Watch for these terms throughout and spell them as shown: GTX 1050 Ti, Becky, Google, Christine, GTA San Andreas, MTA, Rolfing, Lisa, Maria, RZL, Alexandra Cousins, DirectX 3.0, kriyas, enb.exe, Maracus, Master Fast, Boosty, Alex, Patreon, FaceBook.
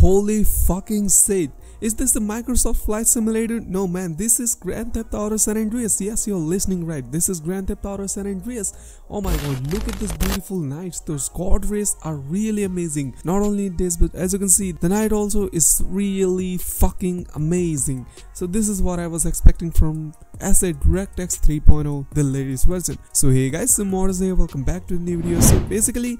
Holy fucking shit. Is this the Microsoft Flight Simulator? No man, this is Grand Theft Auto San Andreas. Yes, you're listening right. This is Grand Theft Auto San Andreas. Oh my god, look at this beautiful night. Those quad rays are really amazing. Not only this, but as you can see, the night also is really fucking amazing. So this is what I was expecting from as a DirectX 3.0, the latest version. So hey guys, some more is here. Welcome back to the new video. So basically,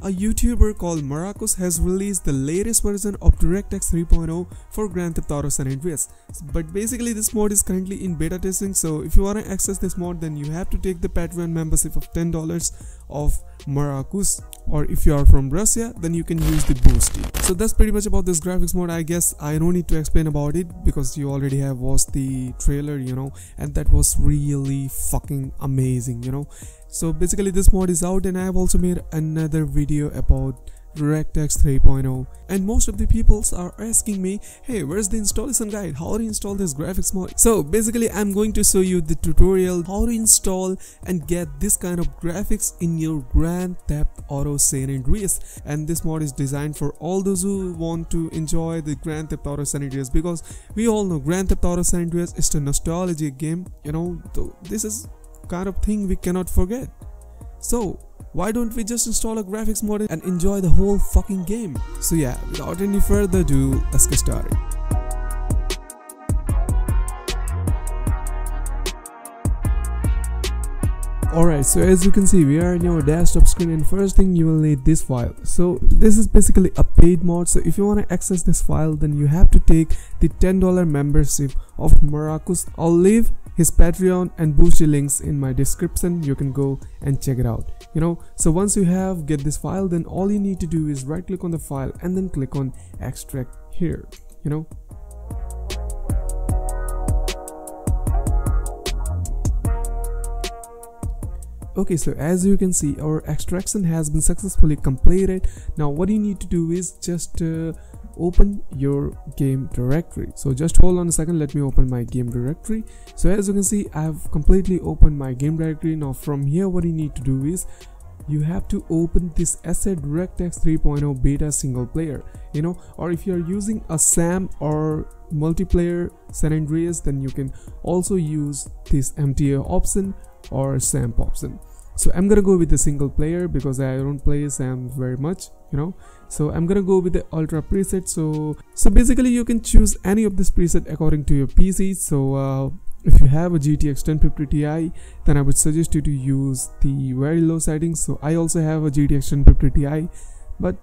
a YouTuber called Maracus has released the latest version of DirectX 3.0 for Grand Theft Auto San Andreas. But basically this mod is currently in beta testing, so if you want to access this mod then you have to take the Patreon membership of $10 of Maracus, or if you are from Russia then you can use the Boosty. So that's pretty much about this graphics mod. I guess I don't need to explain about it because you already have watched the trailer, you know, and that was really fucking amazing, you know. So basically this mod is out and I have also made another video about DirectX 3.0, and most of the peoples are asking me, hey, where's the installation guide, how to install this graphics mod? So basically I'm going to show you the tutorial how to install and get this kind of graphics in your Grand Theft Auto San Andreas. And this mod is designed for all those who want to enjoy the Grand Theft Auto San Andreas, because we all know Grand Theft Auto San Andreas is a nostalgia game, you know, so this is kind of thing we cannot forget. So why don't we just install a graphics mod and enjoy the whole fucking game? So yeah, without any further ado, let's get started. Alright, so as you can see, we are in our desktop screen and first thing you will need this file. So this is basically a paid mod, so if you want to access this file then you have to take the $10 membership of Maracus. I'll leave his Patreon and Boosty links in my description, you can go and check it out, you know. So once you have get this file, then all you need to do is right click on the file and then click on extract here, you know. Okay, so as you can see, our extraction has been successfully completed. Now what you need to do is just open your game directory. So just hold on a second, let me open my game directory. So as you can see, I have completely opened my game directory. Now from here what you need to do is you have to open this as a DirectX 3.0 beta single player, you know, or if you are using a SAM or multiplayer San Andreas then you can also use this MTA option or SAM option. So I'm gonna go with the single player because I don't play SAM very much, you know. So I'm gonna go with the ultra preset. So basically you can choose any of this preset according to your PC. So if you have a GTX 1050 Ti then I would suggest you to use the very low settings. So I also have a GTX 1050 Ti but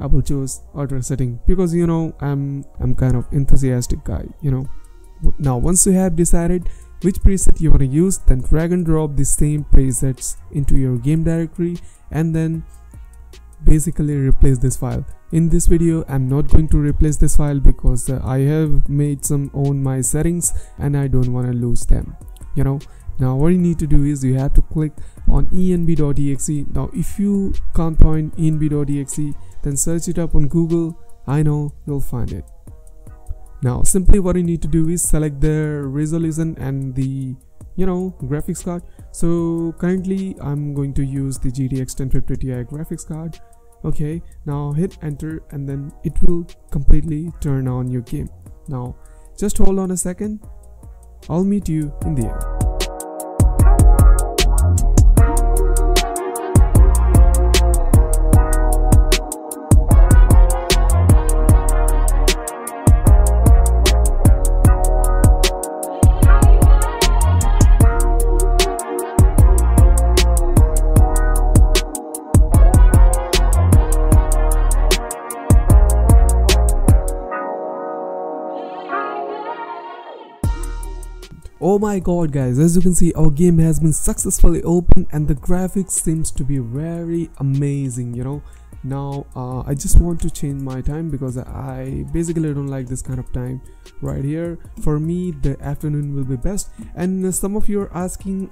I will choose ultra setting because, you know, I'm kind of enthusiastic guy, you know. Now once you have decided which preset you want to use, then drag and drop the same presets into your game directory and then basically replace this file. In this video I'm not going to replace this file because I have made some own my settings and I don't want to lose them, you know. Now what you need to do is you have to click on enb.exe. now if you can't find enb.exe then search it up on Google, I know you'll find it. Now simply what you need to do is select the resolution and the, you know, graphics card. So currently I'm going to use the GTX 1050 Ti graphics card. Okay, now hit enter and then it will completely turn on your game. Now just hold on a second, I'll meet you in the air. Oh my god guys, as you can see our game has been successfully opened and the graphics seems to be very amazing, you know. Now I just want to change my time because I basically don't like this kind of time right here. For me the afternoon will be best. And some of you are asking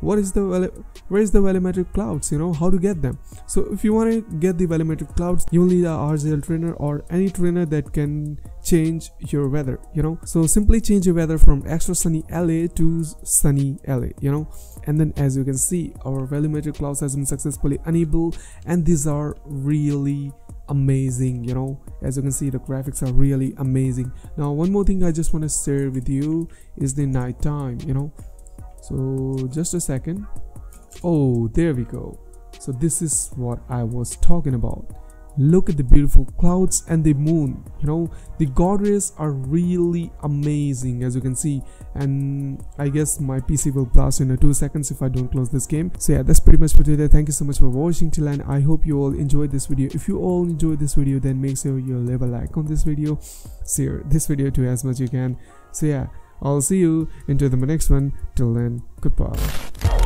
where is the volumetric clouds, you know, how to get them. So if you want to get the volumetric clouds you'll need a RZL trainer or any trainer that can change your weather, you know. So simply change your weather from extra sunny LA to sunny LA, you know. And then as you can see our volumetric clouds has been successfully enabled and these are really amazing, you know. As you can see, the graphics are really amazing. Now one more thing I just want to share with you is the night time, you know. So just a second. Oh, there we go. So this is what I was talking about. Look at the beautiful clouds and the moon, you know. The god rays are really amazing, as you can see, and I guess my PC will blast in 2 seconds if I don't close this game. So yeah, that's pretty much for today. Thank you so much for watching till end. I hope you all enjoyed this video. If you all enjoyed this video, then make sure you leave a like on this video, share this video to as much as you can. So yeah, I'll see you into the next one. Till then, goodbye.